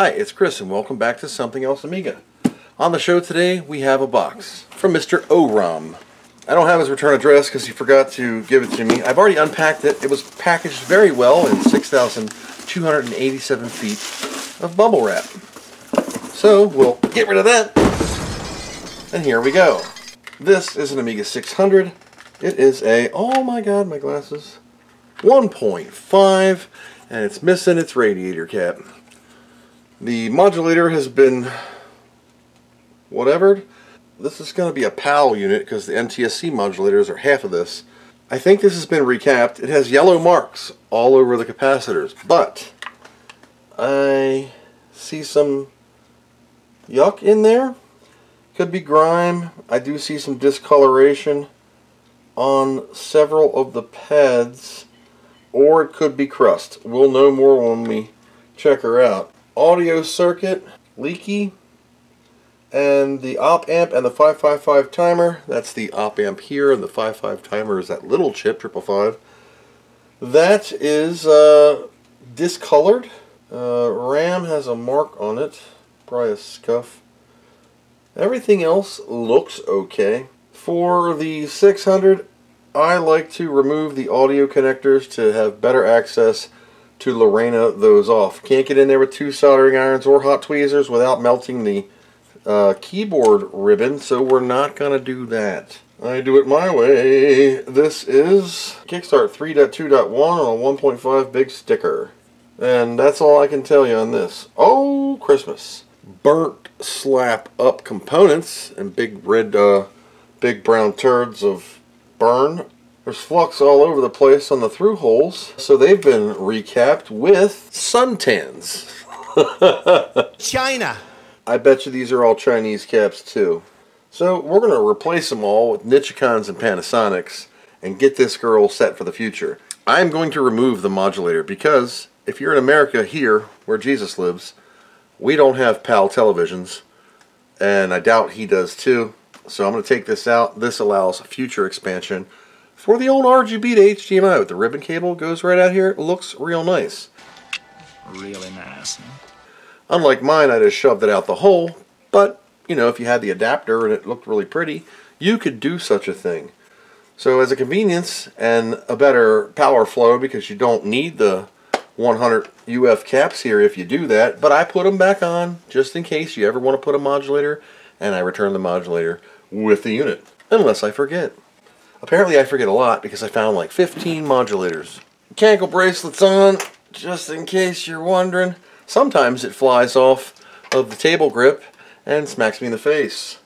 Hi, it's Chris and welcome back to Something Else Amiga. On the show today we have a box from Mr. OHROM. I don't have his return address because he forgot to give it to me. I've already unpacked it. It was packaged very well in 6,287 feet of bubble wrap. So we'll get rid of that. And here we go. This is an Amiga 600. It is a, oh my god, my glasses, 1.5, and it's missing its radiator cap. The modulator has been whatevered. This is going to be a PAL unit because the NTSC modulators are half of this. I think this has been recapped. It has yellow marks all over the capacitors, but I see some yuck in there. Could be grime. I do see some discoloration on several of the pads, or it could be crust. We'll know more when we check her out. Audio circuit leaky, and the op amp and the 555 timer, that's the op amp here, and the 55 timer is that little chip 555 that is discolored. RAM has a mark on it, probably a scuff. Everything else looks okay. For the 600, I like to remove the audio connectors to have better access to Lorena those off. Can't get in there with two soldering irons or hot tweezers without melting the keyboard ribbon, so we're not going to do that. I do it my way. This is Kickstart 3.2.1 on a 1.5 big sticker. And that's all I can tell you on this. Oh, Christmas. Burnt slap up components and big red, big brown turds of burn. There's flux all over the place on the through holes, so they've been recapped with suntans. China! I bet you these are all Chinese caps too. So we're going to replace them all with Nichikons and Panasonics and get this girl set for the future. I'm going to remove the modulator because if you're in America here, where Jesus lives, we don't have PAL televisions, and I doubt he does too. So I'm going to take this out. This allows future expansion. For the old RGB to HDMI with the ribbon cable, goes right out here. It looks real nice. Really nice. Unlike mine, I just shoved it out the hole. But, you know, if you had the adapter and it looked really pretty, you could do such a thing. So as a convenience and a better power flow, because you don't need the 100 UF caps here if you do that. But I put them back on just in case you ever want to put a modulator. And I return the modulator with the unit. Unless I forget. Apparently I forget a lot because I found like 15 modulators. Mechanical bracelets on, just in case you're wondering. Sometimes it flies off of the table grip and smacks me in the face.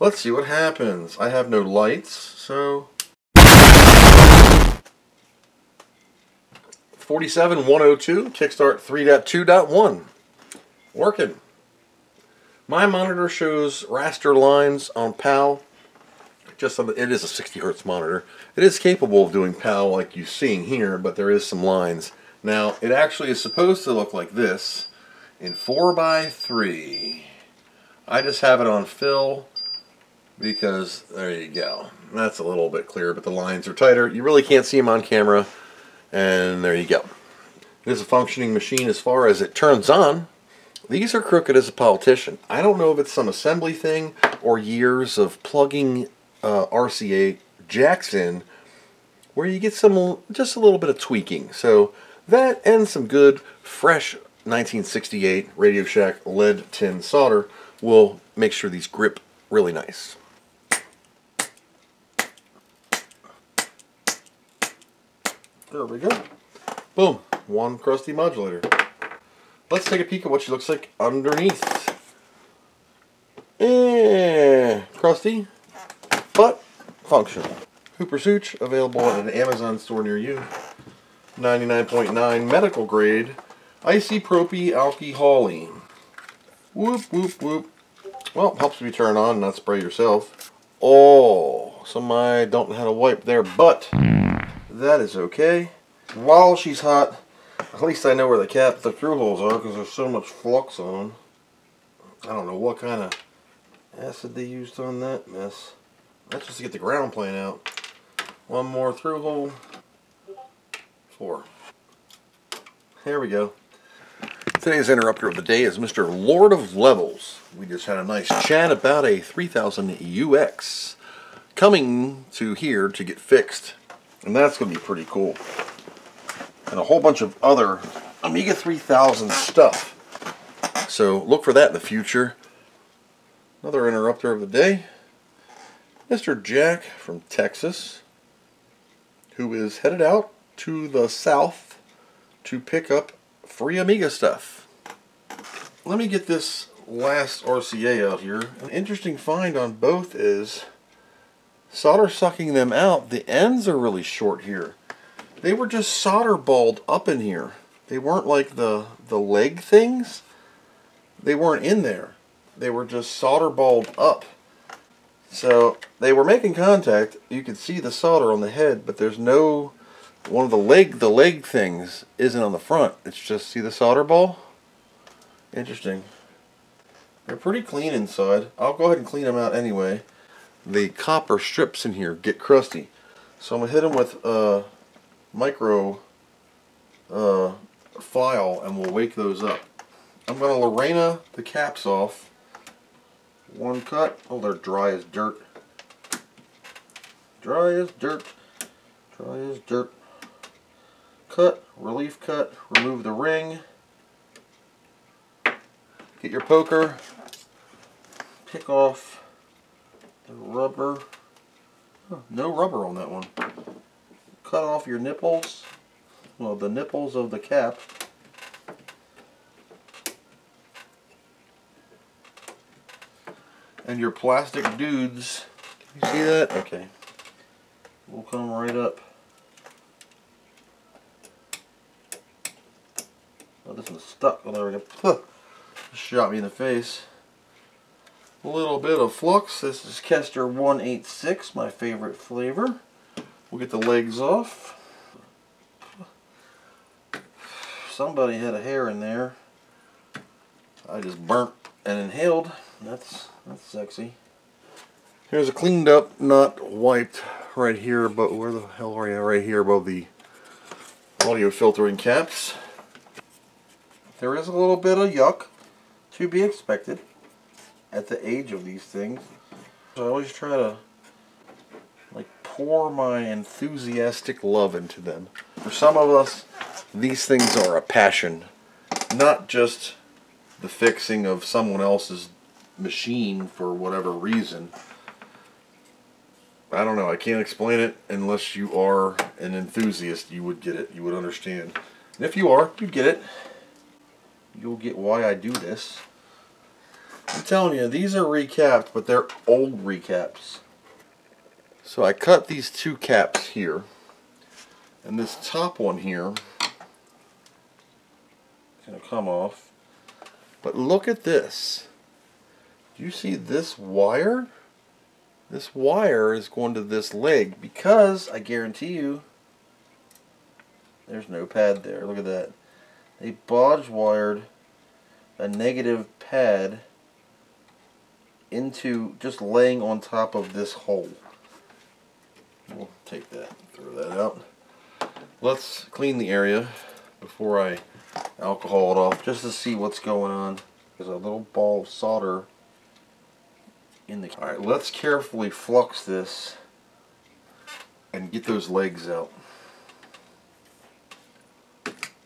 Let's see what happens. I have no lights, so... 47102, Kickstart 3.2.1. Working. My monitor shows raster lines on PAL. Just on the, it is a 60 Hz monitor. It is capable of doing PAL like you're seeing here, but there is some lines. Now, it actually is supposed to look like this in 4x3. I just have it on fill because, there you go. That's a little bit clearer, but the lines are tighter. You really can't see them on camera, and there you go. It is a functioning machine as far as it turns on. These are crooked as a politician. I don't know if it's some assembly thing or years of plugging RCA jacks in where you get some, just a little bit of tweaking. So that and some good, fresh 1968 Radio Shack lead tin solder will make sure these grip really nice. There we go. Boom. One crusty modulator. Let's take a peek at what she looks like underneath. Crusty, but functional. Hooper Sooch, available at an Amazon store near you. 99.9 medical grade. Isopropy alcoholine. Whoop, whoop, whoop. Well, helps you turn on, not spray yourself. Oh, somebody don't know how to wipe there, but that is okay. While she's hot, at least I know where the cap, the through holes are because there's so much flux on them. I don't know what kind of acid they used on that mess. That's just to get the ground plane out. One more through hole. Four. There we go. Today's interrupter of the day is Mr. Lord of Levels. We just had a nice chat about a 3000 UX coming to here to get fixed. And that's going to be pretty cool. And a whole bunch of other Amiga 3000 stuff. So look for that in the future. Another interrupter of the day. Mr. Jack from Texas, who is headed out to the south to pick up free Amiga stuff. Let me get this last RCA out here. An interesting find on both is solder sucking them out. The ends are really short here. They were just solder balled up in here. They weren't like the leg things. They weren't in there. They were just solder balled up. So they were making contact. You could see the solder on the head, but there's no one of the leg things isn't on the front. It's just, see the solder ball? Interesting. They're pretty clean inside. I'll go ahead and clean them out anyway. The copper strips in here get crusty. So I'm gonna hit them with a micro file and we'll wake those up. I'm gonna Lorena the caps off. One cut. Oh, they're dry as dirt. Dry as dirt. Dry as dirt. Cut. Relief cut. Remove the ring. Get your poker. Pick off the rubber. Huh, no rubber on that one. Cut off your nipples. Well, the nipples of the cap. And your plastic dudes, you see that? Okay, we'll come right up. Oh, this one's stuck. Oh, there we go. Shot me in the face. A little bit of flux. This is Kester 186, my favorite flavor. We'll get the legs off. Somebody had a hair in there. I just burnt and inhaled. That's sexy. Here's a cleaned up, not wiped, right here, but where the hell are you? Right here above the audio filtering caps. There is a little bit of yuck to be expected at the age of these things. So I always try to like pour my enthusiastic love into them. For some of us, these things are a passion, not just the fixing of someone else's machine for whatever reason. I don't know, I can't explain it. Unless you are an enthusiast, you would get it, you would understand. And if you are, you get it. You'll get why I do this. I'm telling you, these are recapped, but they're old recaps. So I cut these two caps here, and this top one here is going to come off. But look at this. Do you see this wire? This wire is going to this leg because, I guarantee you, there's no pad there. Look at that. They bodge wired a negative pad into just laying on top of this hole. We'll take that, throw that out. Let's clean the area before I alcohol it off just to see what's going on. There's a little ball of solder in the... Alright, let's carefully flux this and get those legs out.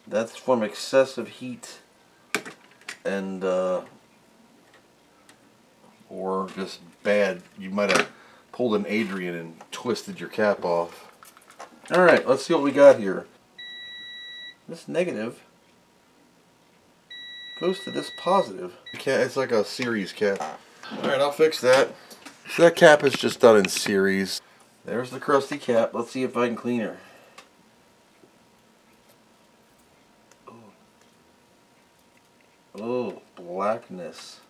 That's from excessive heat and or just bad. You might have pulled an Adrian and twisted your cap off. Alright, let's see what we got here. This negative goes to this positive. It's like a series cap. Alright, I'll fix that. So that cap is just done in series. There's the crusty cap. Let's see if I can clean her. Oh, oh, blackness.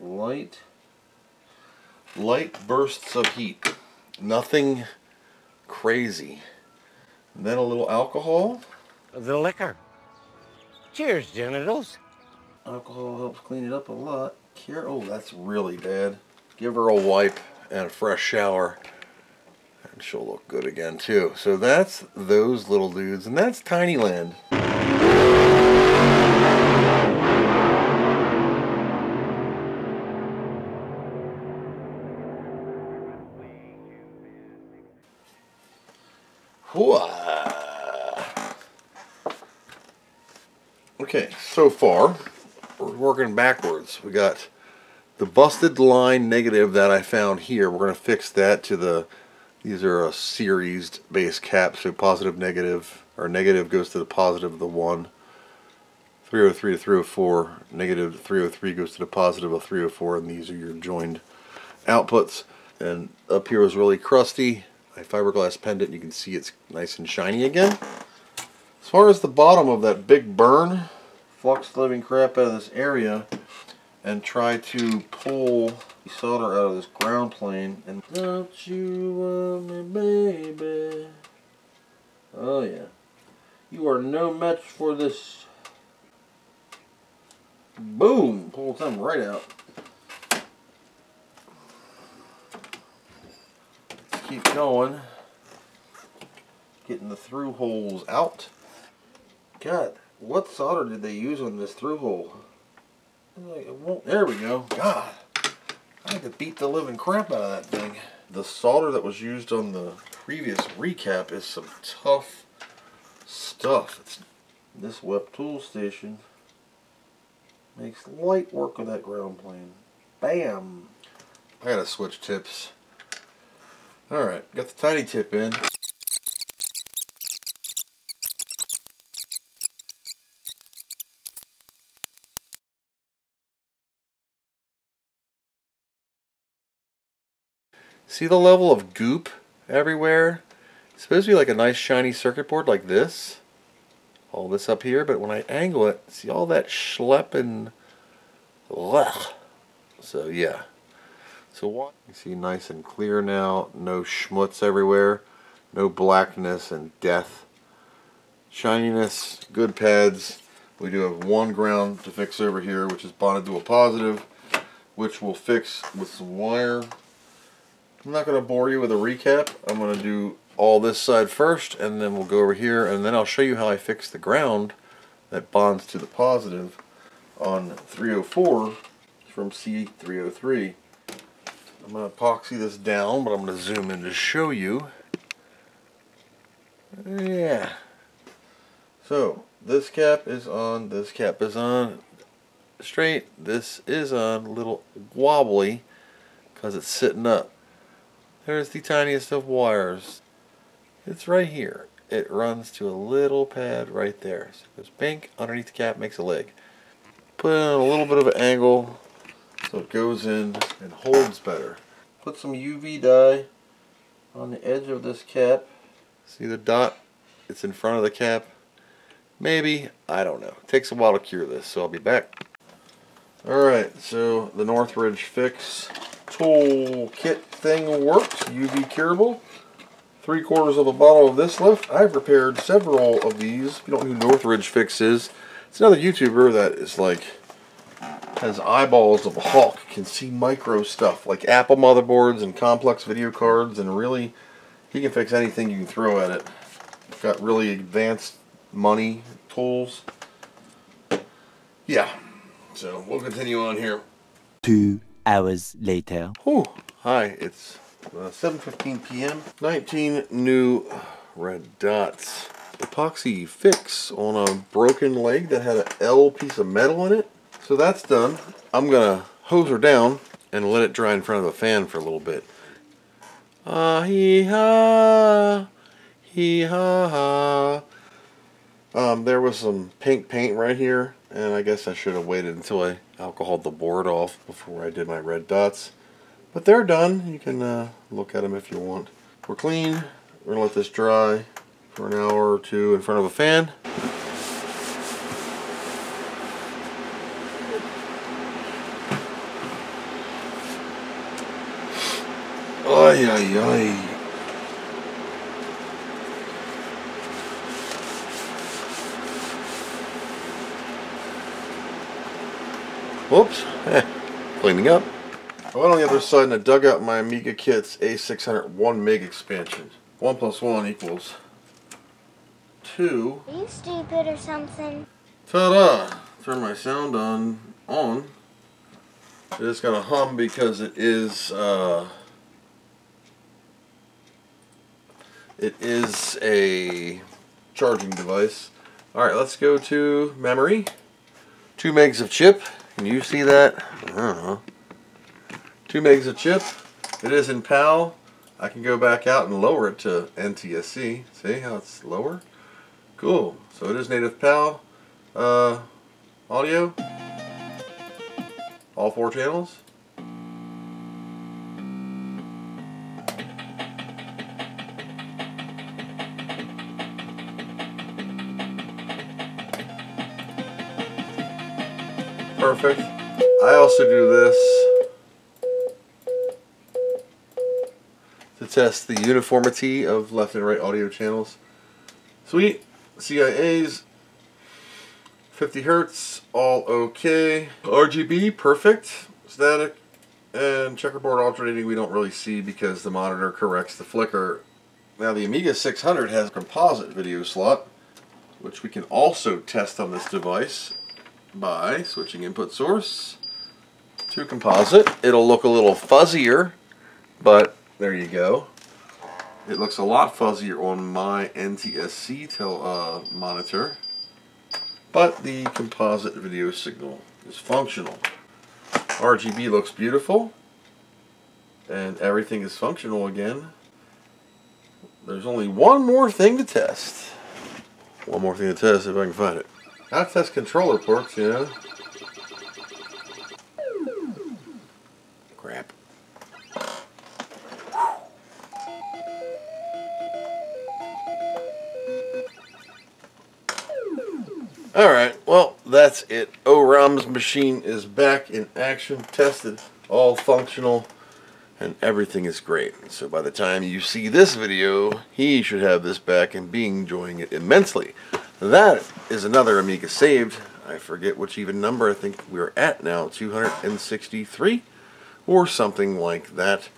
Light. Light bursts of heat. Nothing crazy. And then a little alcohol. The liquor. Cheers, genitals. Alcohol helps clean it up a lot. Care. Oh, that's really bad. Give her a wipe and a fresh shower. And she'll look good again too. So that's those little dudes, and that's Tinyland. Okay, so far we're working backwards. We got the busted line negative that I found here. We're going to fix that to the, these are a series base cap, so positive, negative, or negative goes to the positive of the 1, 303 to 304, negative 303 goes to the positive of 304, and these are your joined outputs. And up here was really crusty. My fiberglass pendant, you can see it's nice and shiny again. As far as the bottom of that big burn, flux the living crap out of this area and try to pull the solder out of this ground plane. And don't you want me, baby? Oh yeah, you are no match for this. Boom! Pull them right out. Let's keep going, getting the through holes out. God, what solder did they use on this through hole? It won't, there we go. God, I had to beat the living crap out of that thing. The solder that was used on the previous recap is some tough stuff. It's, this web tool station makes light work of that ground plane. Bam! I gotta switch tips. Alright, got the tiny tip in. See the level of goop everywhere? It's supposed to be like a nice shiny circuit board like this. All this up here, but when I angle it, see all that schlepping. Blech. So yeah. So what? You see nice and clear now. No schmutz everywhere. No blackness and death. Shininess, good pads. We do have one ground to fix over here, which is bonded to a positive, which we'll fix with some wire. I'm not going to bore you with a recap. I'm going to do all this side first, and then we'll go over here, and then I'll show you how I fix the ground that bonds to the positive on 304 from C303. I'm going to epoxy this down, but I'm going to zoom in to show you. Yeah. So, this cap is on, this cap is on straight, this is on a little wobbly because it's sitting up. There's the tiniest of wires. It's right here. It runs to a little pad right there. So it goes pink, underneath the cap makes a leg. Put it on a little bit of an angle so it goes in and holds better. Put some UV dye on the edge of this cap. See the dot? It's in front of the cap. Maybe, I don't know. It takes a while to cure this, so I'll be back. Alright, so the Northridge Fix tool kit thing works. UV curable. 3/4 of a bottle of this left. I've repaired several of these. If you don't know who Northridge Fix is, it's another YouTuber that is like has eyeballs of a hawk, can see micro stuff like Apple motherboards and complex video cards, and really he can fix anything you can throw at it. Got really advanced money tools. Yeah. So we'll continue on here. 2 hours later. Whew. Hi, it's 7:15 p.m. 19 new red dots. Epoxy fix on a broken leg that had an L piece of metal in it. So that's done. I'm gonna hose her down and let it dry in front of the fan for a little bit. Ah-hee-ha, hee-ha-ha. There was some pink paint right here, and I guess I should have waited until I alcoholed the board off before I did my red dots. But they're done. You can look at them if you want. We're clean. We're going to let this dry for an hour or two in front of a fan. Ay, ay, ay. Whoops, cleaning up. I went on the other side and I dug out my Amiga Kit's A600 1 MB expansion. 1 + 1 = 2. Are you stupid or something? Ta-da! Turn my sound on. It is gonna hum because it is a charging device. Alright, let's go to memory. 2 MB of chip. Can you see that? I don't know. 2 MB of chip. It is in PAL. I can go back out and lower it to NTSC. See how it's lower? Cool. So it is native PAL audio. All 4 channels. Perfect. I also do this to test the uniformity of left and right audio channels. Sweet. CIAs, 50 Hertz, all okay. RGB, perfect. Static and checkerboard alternating we don't really see because the monitor corrects the flicker. Now the Amiga 600 has a composite video slot, which we can also test on this device by switching input source to composite. It'll look a little fuzzier, but there you go. It looks a lot fuzzier on my NTSC monitor, but the composite video signal is functional. RGB looks beautiful, and everything is functional again. There's only one more thing to test. One more thing to test, if I can find it. I'll test controller ports, you know. Crap. Alright, well, that's it. OHROM's machine is back in action, tested, all functional, and everything is great. So by the time you see this video, he should have this back and be enjoying it immensely. That is another Amiga saved. I forget which even number. I think we're at now 263 or something like that.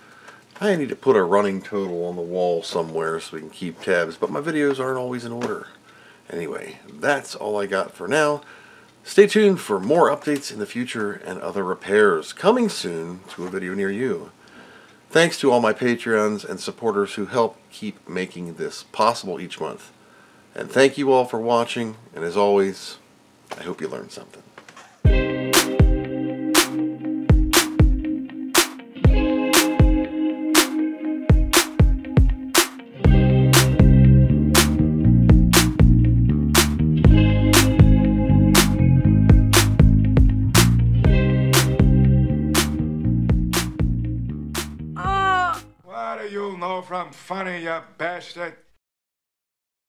I need to put a running total on the wall somewhere so we can keep tabs, but my videos aren't always in order. Anyway, that's all I got for now. Stay tuned for more updates in the future and other repairs coming soon to a video near you. Thanks to all my Patreons and supporters who help keep making this possible each month. And thank you all for watching, and as always, I hope you learned something. What do you know from funny, you bastard?